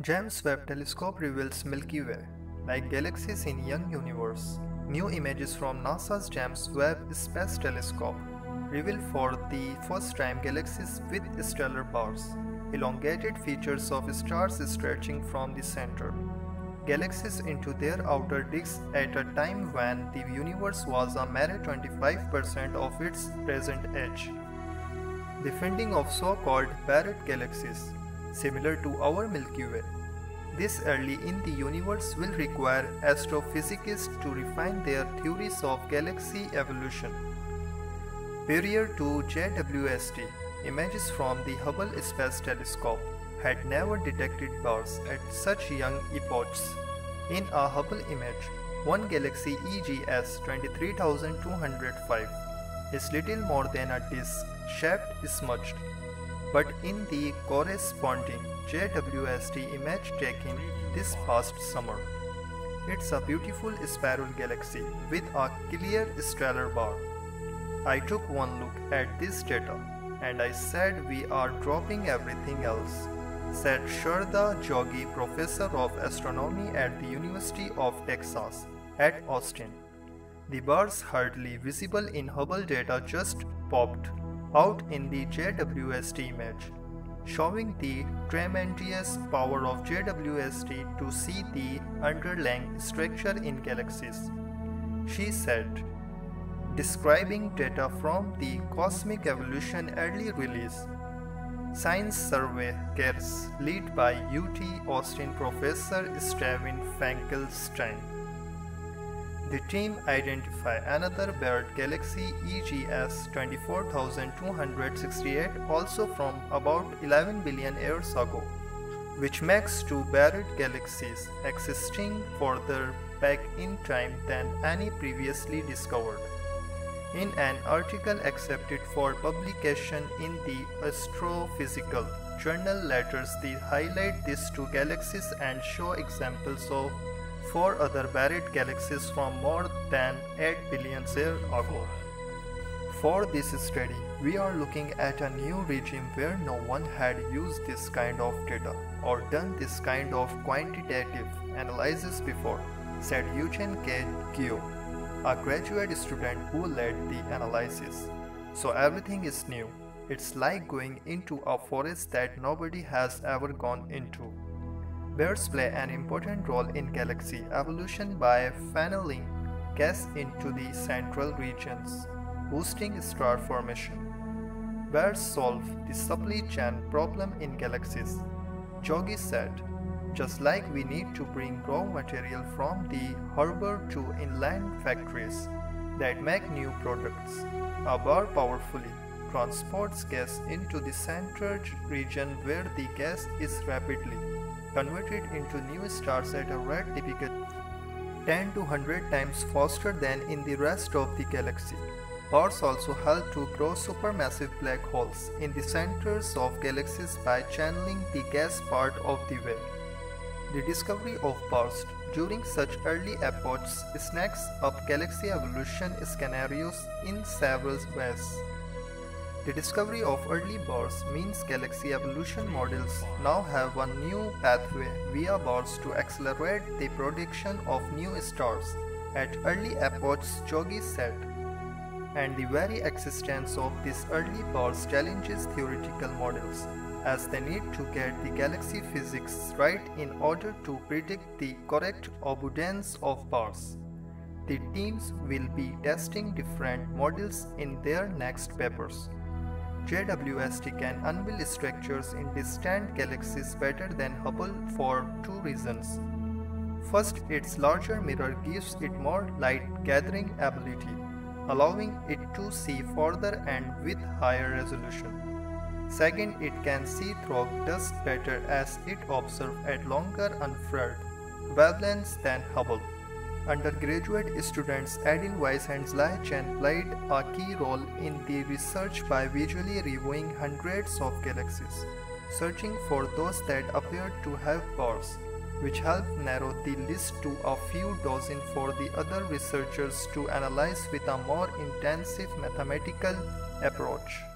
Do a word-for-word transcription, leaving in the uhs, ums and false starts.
James Webb Telescope reveals Milky Way, like galaxies in young universe. New images from NASA's James Webb Space Telescope reveal for the first time galaxies with stellar bars, elongated features of stars stretching from the center. Galaxies into their outer disks at a time when the universe was a mere twenty-five percent of its present age. The finding of so-called Barrett galaxies, similar to our Milky Way. This early in the universe will require astrophysicists to refine their theories of galaxy evolution. Prior to J W S T, images from the Hubble Space Telescope had never detected bars at such young epochs. In a Hubble image, one galaxy E G S two three two zero five is little more than a disc-shaped smudged, but in the corresponding J W S T image taken this past summer, it's a beautiful spiral galaxy with a clear stellar bar. I took one look at this data and I said we are dropping everything else, said Shardha Jogee, professor of astronomy at the University of Texas at Austin. The bars hardly visible in Hubble data just popped out in the J W S T image, showing the tremendous power of J W S T to see the underlying structure in galaxies, she said, describing data from the Cosmic Evolution Early Release Science Survey CARES led by U T Austin professor Steven Finkelstein. The team identified another Barrett galaxy E G S two four two six eight also from about eleven billion years ago, which makes two Barrett galaxies existing further back in time than any previously discovered. In an article accepted for publication in the Astrophysical Journal Letters, they highlight these two galaxies and show examples of four other Barrett galaxies from more than eight billion years ago. For this study, we are looking at a new regime where no one had used this kind of data or done this kind of quantitative analysis before, said Yuchen Ke Qiu, a graduate student who led the analysis. So everything is new. It's like going into a forest that nobody has ever gone into. Bears play an important role in galaxy evolution by funneling gas into the central regions, boosting star formation. Bears solve the supply chain problem in galaxies, Jogee said, just like we need to bring raw material from the harbor to inland factories that make new products. A bar powerfully transports gas into the central region where the gas is rapidly converted into new stars at a rate typical ten to one hundred times faster than in the rest of the galaxy. Bars also help to grow supermassive black holes in the centers of galaxies by channeling the gas part of the way. The discovery of bars during such early epochs snacks up galaxy evolution scenarios in several ways. The discovery of early bars means galaxy evolution models now have a new pathway via bars to accelerate the prediction of new stars at early epochs, Jogee said. And the very existence of these early bars challenges theoretical models, as they need to get the galaxy physics right in order to predict the correct abundance of bars. The teams will be testing different models in their next papers. J W S T can unveil structures in distant galaxies better than Hubble for two reasons. First, its larger mirror gives it more light-gathering ability, allowing it to see further and with higher resolution. Second, it can see through dust better as it observes at longer unfurled wavelengths than Hubble. Undergraduate students Aden Weiss and Lai Chen played a key role in the research by visually reviewing hundreds of galaxies, searching for those that appeared to have bars, which helped narrow the list to a few dozen for the other researchers to analyze with a more intensive mathematical approach.